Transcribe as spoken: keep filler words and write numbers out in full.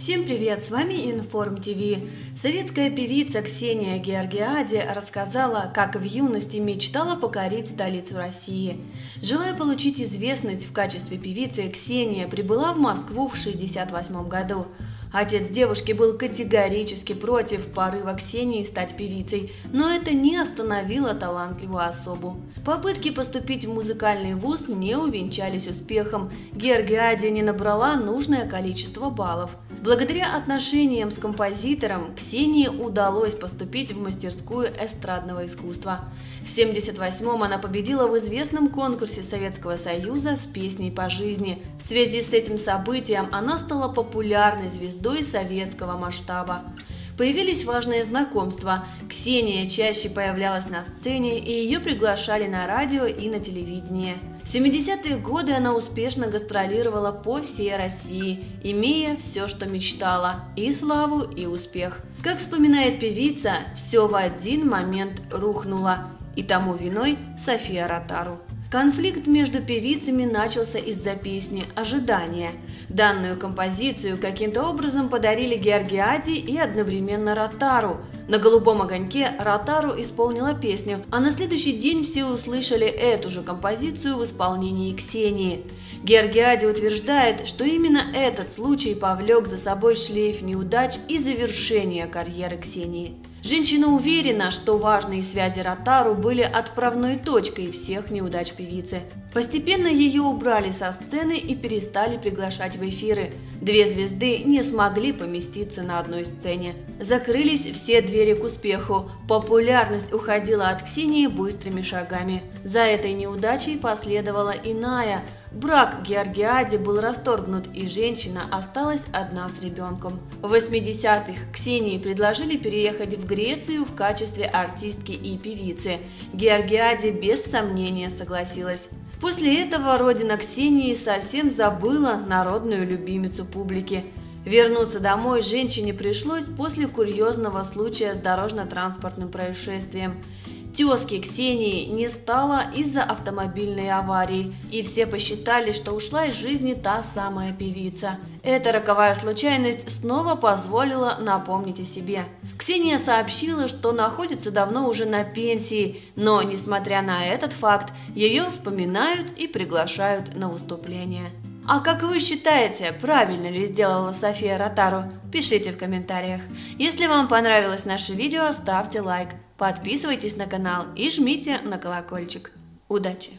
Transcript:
Всем привет, с вами Информ ТВ. Советская певица Ксения Георгиади рассказала, как в юности мечтала покорить столицу России. Желая получить известность в качестве певицы, Ксения прибыла в Москву в шестьдесят восьмом году. Отец девушки был категорически против порыва Ксении стать певицей, но это не остановило талантливую особу. Попытки поступить в музыкальный вуз не увенчались успехом. Георгиади не набрала нужное количество баллов. Благодаря отношениям с композитором Ксении удалось поступить в мастерскую эстрадного искусства. В семьдесят восьмом она победила в известном конкурсе Советского Союза «С песней по жизни». В связи с этим событием она стала популярной звездой советского масштаба. Появились важные знакомства. Ксения чаще появлялась на сцене, и ее приглашали на радио и на телевидение. В семидесятые годы она успешно гастролировала по всей России, имея все, что мечтала – и славу, и успех. Как вспоминает певица, все в один момент рухнуло, и тому виной София Ротару. Конфликт между певицами начался из-за песни «Ожидание». Данную композицию каким-то образом подарили Георгиади и одновременно Ротару. На «Голубом огоньке» Ротару исполнила песню, а на следующий день все услышали эту же композицию в исполнении Ксении. Георгиади утверждает, что именно этот случай повлек за собой шлейф неудач и завершение карьеры Ксении. Женщина уверена, что важные связи Ротару были отправной точкой всех неудач певицы. Постепенно ее убрали со сцены и перестали приглашать в эфиры. Две звезды не смогли поместиться на одной сцене. Закрылись все двери к успеху. Популярность уходила от Ксении быстрыми шагами. За этой неудачей последовала иная. Брак Георгиади был расторгнут, и женщина осталась одна с ребенком. В восьмидесятых Ксении предложили переехать в Грецию в качестве артистки и певицы. Георгиади без сомнения согласилась. После этого родина Ксении совсем забыла народную любимицу публики. Вернуться домой женщине пришлось после курьезного случая с дорожно-транспортным происшествием. Тёзки Ксении не стало из-за автомобильной аварии, и все посчитали, что ушла из жизни та самая певица. Эта роковая случайность снова позволила напомнить о себе. Ксения сообщила, что находится давно уже на пенсии, но, несмотря на этот факт, ее вспоминают и приглашают на выступление. А как вы считаете, правильно ли сделала София Ротару? Пишите в комментариях. Если вам понравилось наше видео, ставьте лайк, подписывайтесь на канал и жмите на колокольчик. Удачи!